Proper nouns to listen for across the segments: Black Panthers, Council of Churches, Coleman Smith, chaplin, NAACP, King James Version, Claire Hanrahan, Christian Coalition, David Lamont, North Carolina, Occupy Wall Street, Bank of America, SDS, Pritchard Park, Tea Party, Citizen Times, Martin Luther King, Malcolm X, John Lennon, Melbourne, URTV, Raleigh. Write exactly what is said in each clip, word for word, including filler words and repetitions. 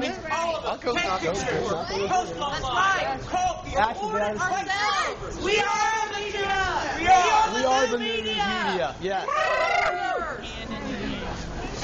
money? All of us. Take pictures. Post online. Call people. We are the media. We are the media. Yes.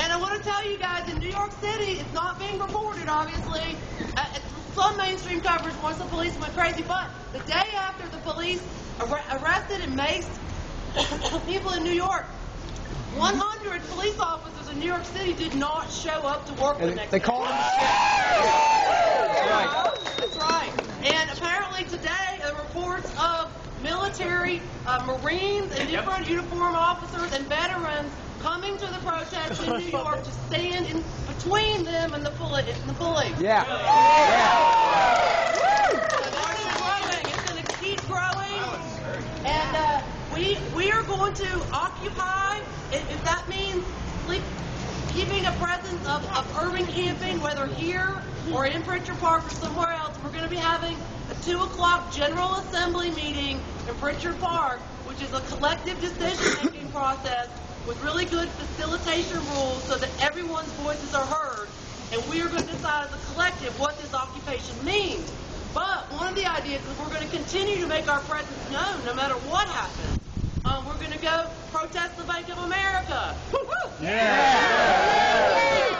And I want to tell you guys, in New York City, it's not being reported, obviously. Uh, some mainstream coverage once the police went crazy, but the day after the police ar arrested and maced people in New York, one hundred police officers in New York City did not show up to work and the next they day. They called them. That's right. That's right. And apparently today, the reports of military, uh, Marines, and different uniformed officers and veterans coming to the protest in New York to stand in between them and the police. The police. Yeah. Yeah. So this is growing. It's going to keep growing. And uh, we we are going to occupy. If, if that means sleep, keeping a presence of, of urban camping, whether here or in Pritchard Park or somewhere else, we're going to be having a two o'clock General Assembly meeting in Pritchard Park, which is a collective decision-making process with really good facilitation rules so that everyone's voices are heard, and we are going to decide as a collective what this occupation means. But one of the ideas is we're going to continue to make our presence known no matter what happens. Um, we're going to go protest the Bank of America. Woo -hoo! Yeah! yeah.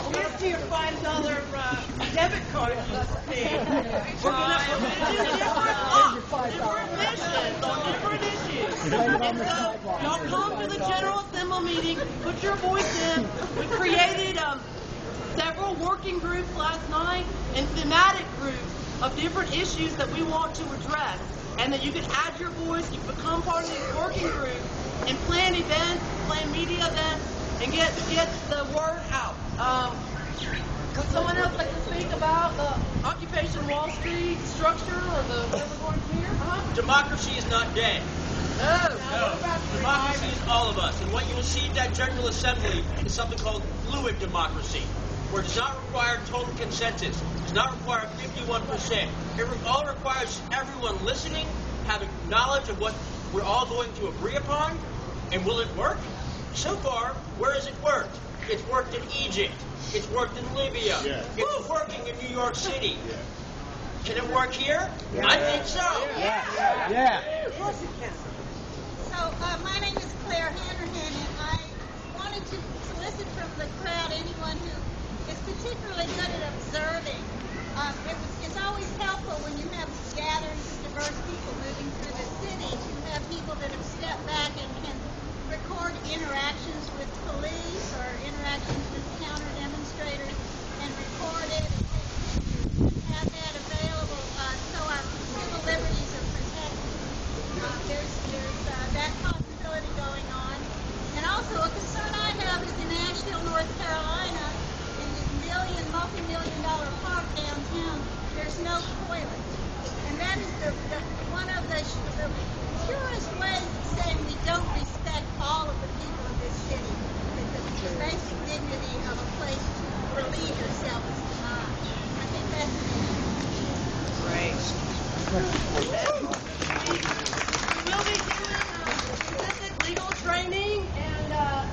We'll get to your five dollar uh, debit card if you see. We're going to do different missions on different issues. And so, y'all come to the General Assembly meeting, put your voice in. We created um, several working groups last night and thematic groups of different issues that we want to address. And that you can add your voice, you can become part of these working groups, and plan events, plan media events, and get get the word out. Um, would someone else like to speak about the Occupation Wall Street structure or the whatever going from here? Huh? Democracy is not dead. No. No. Democracy is all of us, and what you will see at that General Assembly is something called fluid democracy, where it does not require total consensus. Does not require fifty-one percent. It re all requires everyone listening, having knowledge of what we're all going to agree upon, and will it work? So far, where has it worked? It's worked in Egypt. It's worked in Libya. Yeah. It's Woo! working in New York City. Yeah. Can it work here? Yeah. I think so. Yeah. Yeah. yeah. Of course it can. So uh, my name is Claire Hanrahan, and I wanted to solicit from the crowd anyone who is particularly good at observing. Um, it was, it's always helpful when you have scattered, diverse people moving through the city to have people that have stepped back and can record interactions with police or interactions with counter-demonstrators and record it and take pictures and have that available uh, so our civil liberties are protected. Uh, there's there's uh, that possibility going on. And also a concern I have is in Asheville, North Carolina, million, multi-million dollar park downtown, there's no toilet. And that is the, the, one of the, the purest ways of saying we don't respect all of the people of this city. That the, the basic dignity of a place to relieve yourself is not. I think that's great. We will be doing uh, specific legal training and uh,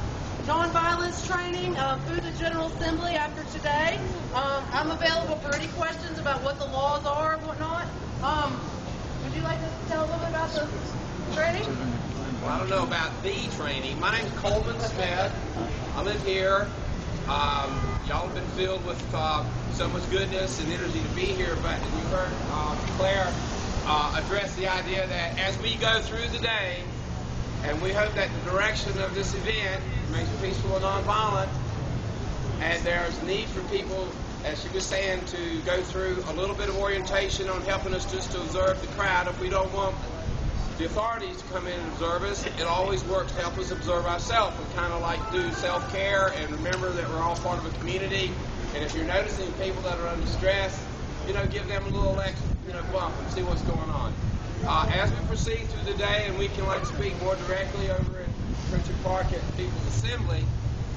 non-violence training uh, through the General Assembly after today. Um, I'm available for any questions about what the laws are and whatnot. Um, would you like to tell a little bit about the training? Well, I don't know about the training. My name's Coleman Smith. I live here. Um, y'all have been filled with uh, so much goodness and energy to be here, but you heard uh, Claire uh, address the idea that as we go through the day, and we hope that the direction of this event makes it peaceful and nonviolent, and there's need for people, as she was saying, to go through a little bit of orientation on helping us just to observe the crowd. If we don't want the authorities to come in and observe us, it always works to help us observe ourselves. We kind of like do self-care and remember that we're all part of a community, and if you're noticing people that are under stress, you know, give them a little extra, you know, bump and see what's going on. Uh, as we proceed through the day, and we can like speak more directly over at Pritchard Park at People's Assembly,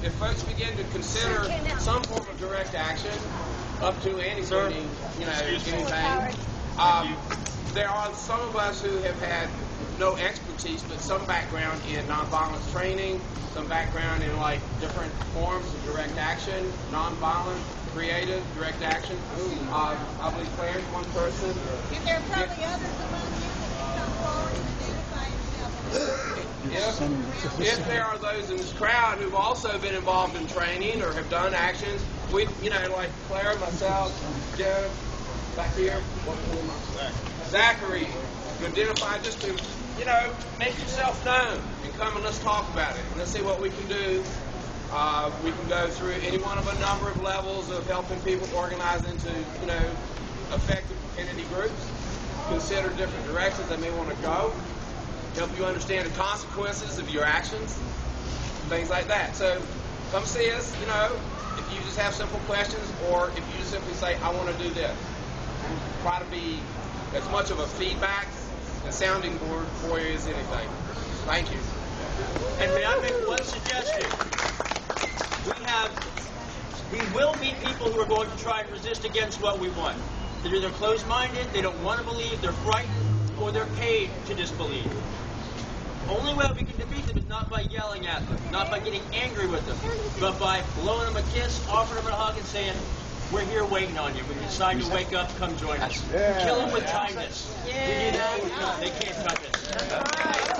if folks begin to consider some form of direct action, up to anything, you know, anything, um, there are some of us who have had no expertise, but some background in nonviolence training, some background in like different forms of direct action, nonviolent. creative, direct action. Uh, I believe Claire's one person. And there are probably yeah. others among you that can come forward and identify yourself. If, if there are those in this crowd who've also been involved in training or have done actions, we, you know, like Claire, myself, Jim, back here, Zachary, you identify just to, you know, make yourself known and come and let's talk about it. And let's see what we can do. Uh, we can go through any one of a number of levels of helping people organize into, you know, effective entity groups, consider different directions they may want to go, help you understand the consequences of your actions, things like that. So come see us, you know, if you just have simple questions or if you simply say, I want to do this. Try to be as much of a feedback and sounding board for you as anything. Thank you. And may I make one suggestion? We have, we will meet people who are going to try and resist against what we want. They're either closed-minded, they don't want to believe, they're frightened, or they're paid to disbelieve. Only way we can defeat them is not by yelling at them, not by getting angry with them, but by blowing them a kiss, offering them a hug, and saying, we're here waiting on you. When you decide to wake up, come join us. Yeah. Kill them with kindness. Yeah. We do that, they can't touch us. That's right.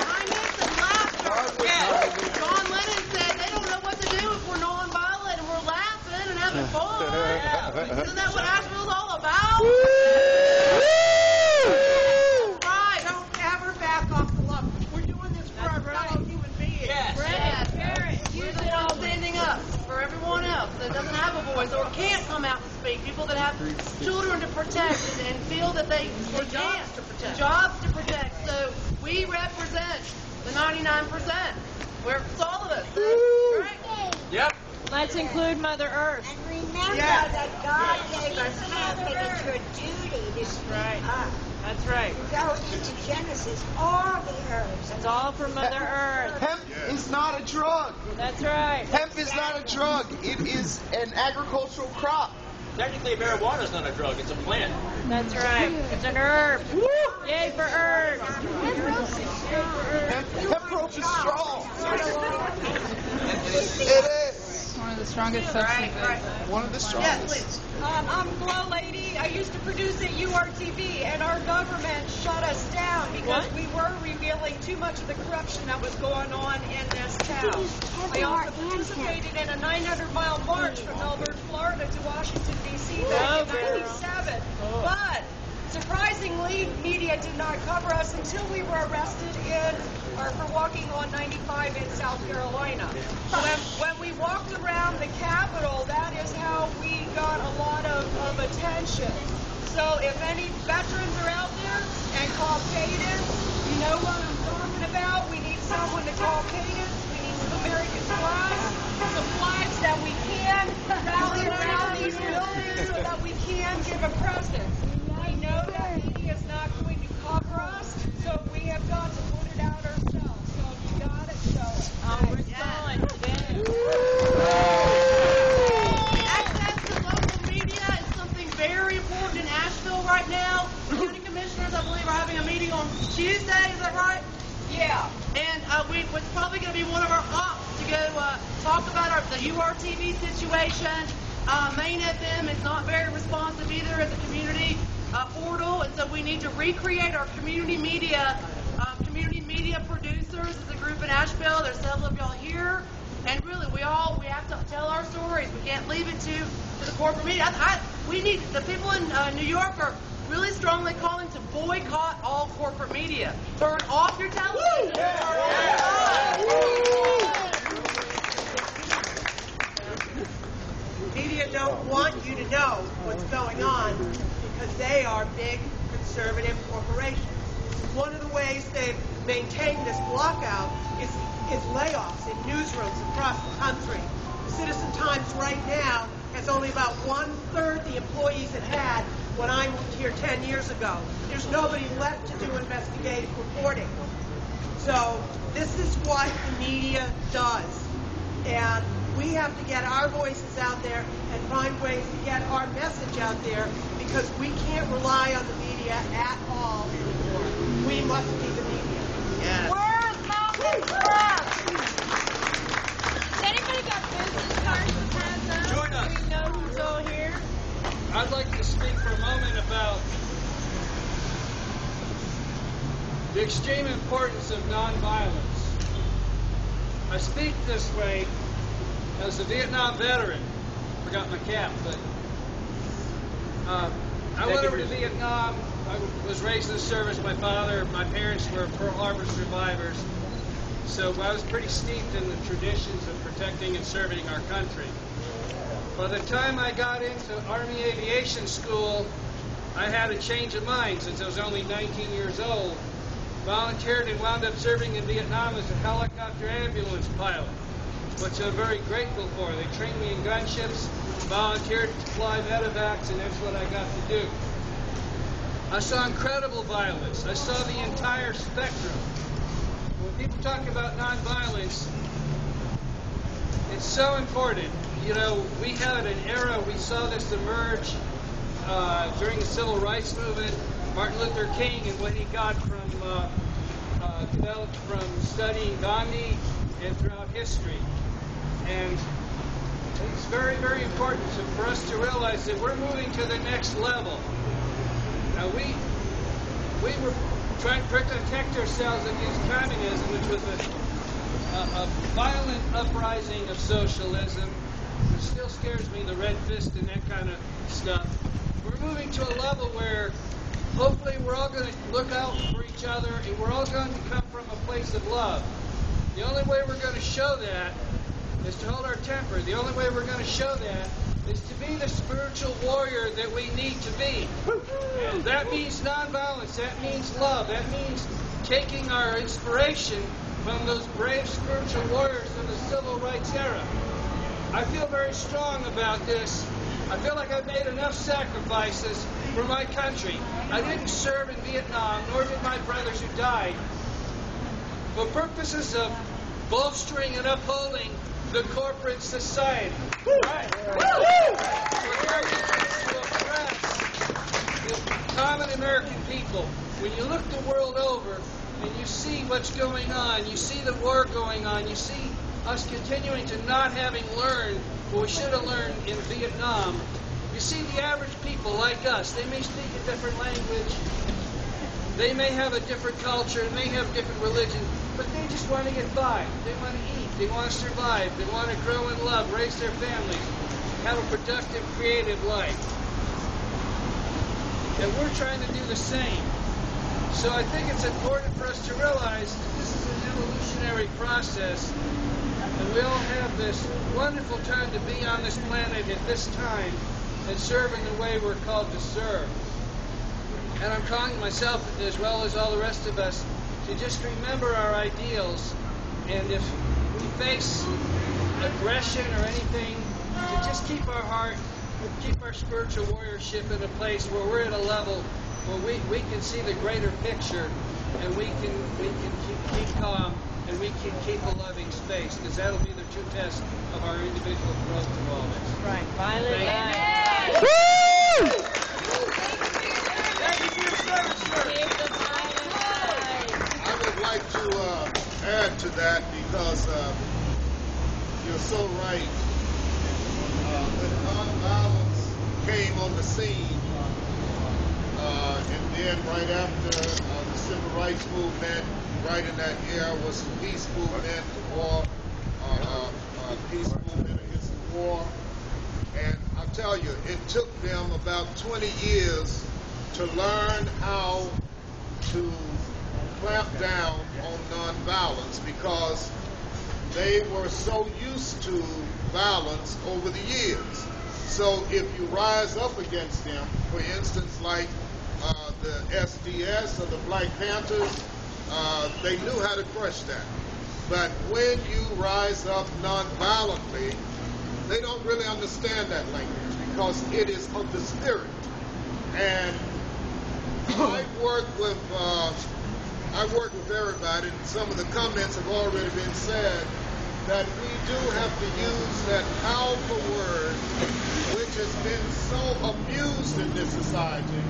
I need some laughter. Yes. John Lennon said they don't know what to do if we're non-violent and we're laughing and having fun. Yeah. Isn't that what Asheville's all about? Woo! That's right. Don't ever back off the love. We're doing this for our fellow human beings. Yes. Brad, parents, you that all standing up for everyone else that doesn't have a voice or can't come out and speak. People that have children to protect and feel that they, they can't. Jobs to protect. Jobs to protect. So we represent the ninety-nine percent. We're all of us. Right? Yep. Let's include Mother Earth. And remember yes. that God yes. gave us half, and it's your duty to speak right. up. That's right. Go into Genesis, all the herbs. It's all for Mother Earth. Hemp yes. is not a drug. That's right. Hemp is not a drug. It is an agricultural crop. Technically, marijuana is not a drug. It's a plant. That's right. It's an herb. Woo! Yay for herbs. Hemp rope is strong. It is. One of the strongest substances. Right, right. One of the strongest. Yes, um, I'm Glow Lady. I used to produce at U R T V, and our government shut us down because what? we were revealing too much of the corruption that was going on in this town. I also participated in a nine hundred mile march from Melbourne, Florida to Washington, D C back in ninety-seven. But surprisingly, media did not cover us until we were arrested in, or for walking on ninety-five in South Carolina. When, when we walked around the Capitol, that is how we got a lot of, of attention. So if any veterans are out there and call Cadence, you know what I'm talking about. We need someone to call Cadence. We need some American flags, some flags that we can rally around these buildings so that we can give a presence. I know that media is not going to cover us, so we have got to put it out ourselves. So you got it, so um, we're selling today. Access to local media is something very important in Asheville right now. The county commissioners, I believe, are having a meeting on Tuesday. Is that right? Yeah. And uh, we, it's probably going to be one of our ops to go uh, talk about our, the U R T V situation. Uh, Main F M is not very responsive either as a community Uh, portal, and so we need to recreate our community media. Uh, community media producers is a group in Asheville. There's several of y'all here, and really, we all we have to tell our stories. We can't leave it to, to the corporate media. I, I, we need the people in uh, New York are really strongly calling to boycott all corporate media. Turn off your television. Yeah. Yeah. Media don't want you to know what's going on, because they are big conservative corporations. One of the ways they've maintained this blockout is, is layoffs in newsrooms across the country. The Citizen Times right now has only about one-third the employees it had when I moved here ten years ago. There's nobody left to do investigative reporting. So this is what the media does. And we have to get our voices out there and find ways to get our message out there, because we can't rely on the media at all anymore. We must be the media. Yes. Where's Malcolm X? Does anybody got business cards with hands up? I'd like to speak for a moment about the extreme importance of nonviolence. I speak this way as a Vietnam veteran. Forgot my cap, but uh, I Thank went over to Vietnam. I was raised in the service. My father, my parents were Pearl Harbor survivors, so I was pretty steeped in the traditions of protecting and serving our country. By the time I got into Army Aviation School, I had a change of mind since I was only nineteen years old. Volunteered and wound up serving in Vietnam as a helicopter ambulance pilot, which I'm very grateful for. They trained me in gunships, volunteered to fly medevacs, and that's what I got to do. I saw incredible violence. I saw the entire spectrum. When people talk about nonviolence, it's so important. You know, we had an era, we saw this emerge uh, during the Civil Rights Movement, Martin Luther King, and what he got from uh, uh, developed from studying Gandhi and throughout history. And it's very, very important to, for us to realize that we're moving to the next level. Now, we, we were trying to protect ourselves against communism, which was a, a, a violent uprising of socialism. It still scares me, the red fist and that kind of stuff. We're moving to a level where hopefully we're all going to look out for each other and we're all going to come from a place of love. The only way we're going to show that is to hold our temper. The only way we're going to show that is to be the spiritual warrior that we need to be. And that means nonviolence. That means love. That means taking our inspiration from those brave spiritual warriors of the Civil Rights era. I feel very strong about this. I feel like I've made enough sacrifices for my country. I didn't serve in Vietnam, nor did my brothers who died. For purposes of bolstering and upholding the corporate society. Right? We're arrogant to oppress the common American people. When you look the world over and you see what's going on, you see the war going on, you see us continuing to not having learned what we should have learned in Vietnam. You see the average people like us, they may speak a different language, they may have a different culture, they may have different religion, but they just want to get by. They want to eat, they want to survive, they want to grow in love, raise their families, have a productive, creative life. And we're trying to do the same. So I think it's important for us to realize that this is an evolutionary process. And we all have this wonderful time to be on this planet at this time and serve in the way we're called to serve. And I'm calling myself, as well as all the rest of us, to just remember our ideals. And if we face aggression or anything, to just keep our heart, keep our spiritual warriorship in a place where we're at a level where we, we can see the greater picture and we can, we can keep, keep calm. And we can keep a loving space, because that'll be the true test of our individual growth of all this. Right. Violent. Amen. Woo! Thank you for your service, sir. Give the violent life. I would like to uh, add to that, because uh, you're so right. Uh, when nonviolence came on the scene, uh, and then right after uh, the Civil Rights Movement, right in that era was the peace movement, the war, uh, uh, peace movement against the war. And I tell you, it took them about twenty years to learn how to clamp down on nonviolence, because they were so used to violence over the years. So if you rise up against them, for instance, like uh, the S D S or the Black Panthers, Uh, they knew how to crush that. But when you rise up nonviolently, they don't really understand that language, because it is of the spirit. And I work with uh, I work with everybody, and some of the comments have already been said, that we do have to use that powerful word, which has been so abused in this society.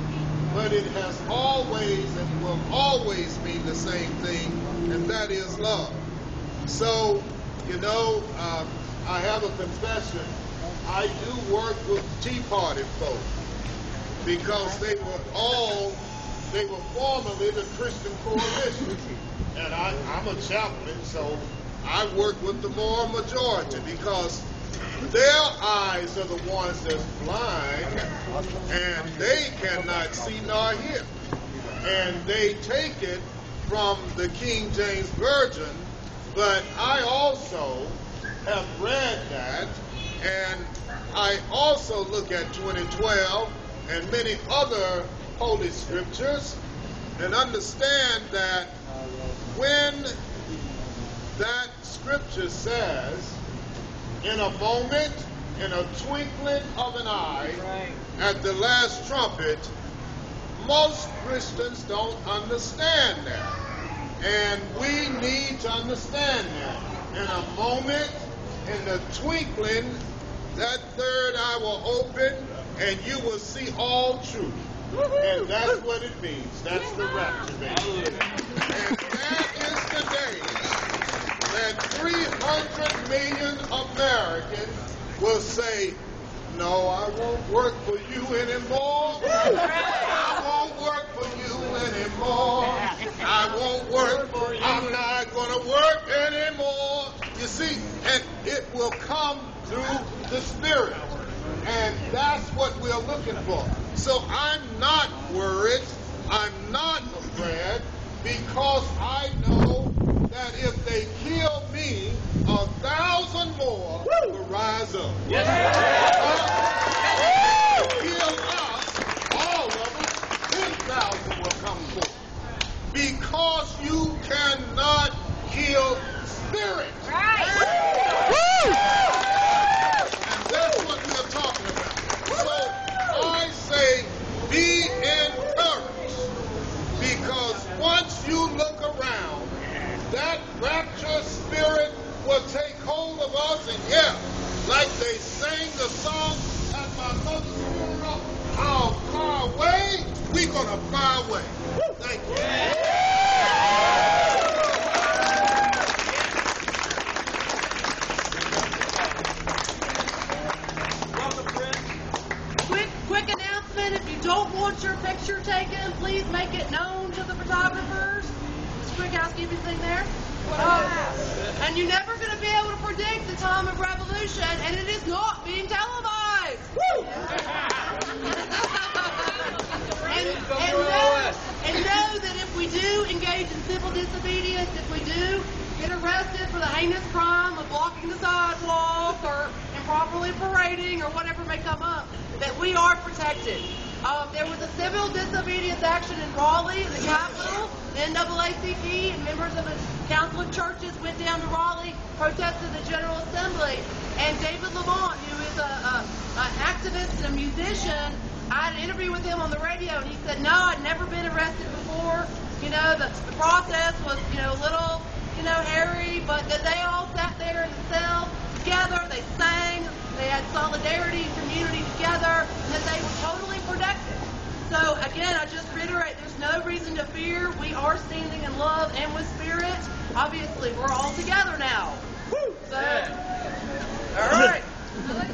But it has always and will always be the same thing, and that is love. So, you know, uh, I have a confession. I do work with Tea Party folk, because they were all, they were formerly the Christian Coalition. And I, I'm a chaplain, so I work with the moral majority because their eyes are the ones that's blind and they cannot see nor hear. And they take it from the King James Version, but I also have read that, and I also look at twenty twelve and many other holy scriptures and understand that when that scripture says, in a moment, in a twinkling of an eye, at the last trumpet, most Christians don't understand that. And we need to understand that. In a moment, in the twinkling, that third eye will open and you will see all truth. And that's what it means. That's the rapture, baby. And that is the day that three hundred million Americans will say, no, I won't work for you anymore. I won't work for you anymore. I won't work for you. I'm not going to work anymore. You see, and it will come through the Spirit. And that's what we're looking for. So I'm not worried. I'm not afraid because I know that if they kill me, a thousand more Woo! will rise up. Yes. Uh, if they kill us, all of us, ten thousand will come forth. Because you cannot kill spirit. Right. Woo! And that's what we're talking about. So I say be encouraged because once you look around, that rapture spirit will take hold of us, and yeah, like they sang the song at my mother's funeral, I'll fly away, we're going to fly away. Thank you. Yeah. Welcome, friends. Quick, quick announcement, if you don't want your picture taken, please make it known to the photographers. Just a quick housekeeping thing there. Uh, and you're never going to be able to predict the time of revolution, and it is not being televised. Woo! and, and, know, and know that if we do engage in civil disobedience, if we do get arrested for the heinous crime of blocking the sidewalk or improperly parading or whatever may come up, that we are protected. Um, there was a civil disobedience action in Raleigh, the capital. The N double A C P and members of the Council of Churches went down to Raleigh, protested the General Assembly. And David Lamont, who is an activist and a musician, I had an interview with him on the radio, and he said, no, I'd never been arrested before. You know, the, the process was, you know, a little, you know, hairy, but that they all sat there in the cell together. They sang. They had solidarity and community together, and that they were totally protected. So, again, I just reiterate, there's no reason to fear. We are standing in love and with spirit. Obviously, we're all together now. Woo! So, all right.